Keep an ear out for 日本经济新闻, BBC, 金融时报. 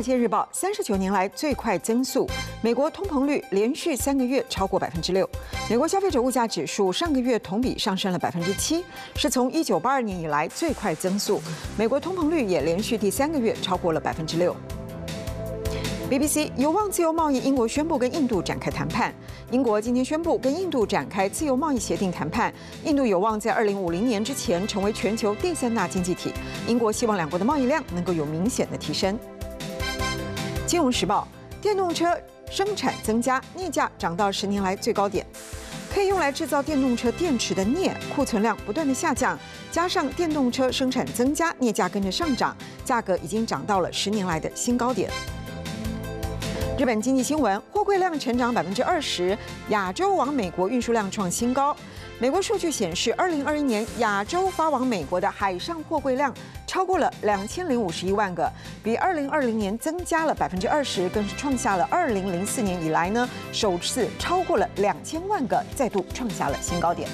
尔街日报》39年来最快增速，美国通膨率连续3个月超过6%，美国消费者物价指数上个月同比上升了7%，是从1982年以来最快增速。美国通膨率也连续第3个月超过了6%。 BBC 有望自由贸易，英国宣布跟印度展开谈判。英国今天宣布跟印度展开自由贸易协定谈判。印度有望在2050年之前成为全球第3大经济体。英国希望两国的贸易量能够有明显的提升。《金融时报》：电动车生产增加，镍价涨到10年来最高点。可以用来制造电动车电池的镍库存量不断的下降，加上电动车生产增加，镍价跟着上涨，价格已经涨到了10年来的新高点。 日本经济新闻：货柜量成长20%，亚洲往美国运输量创新高。美国数据显示，2021年亚洲发往美国的海上货柜量超过了2051万个，比2020年增加了20%，更是创下了2004年以来首次超过了2000万个，再度创下了新高点。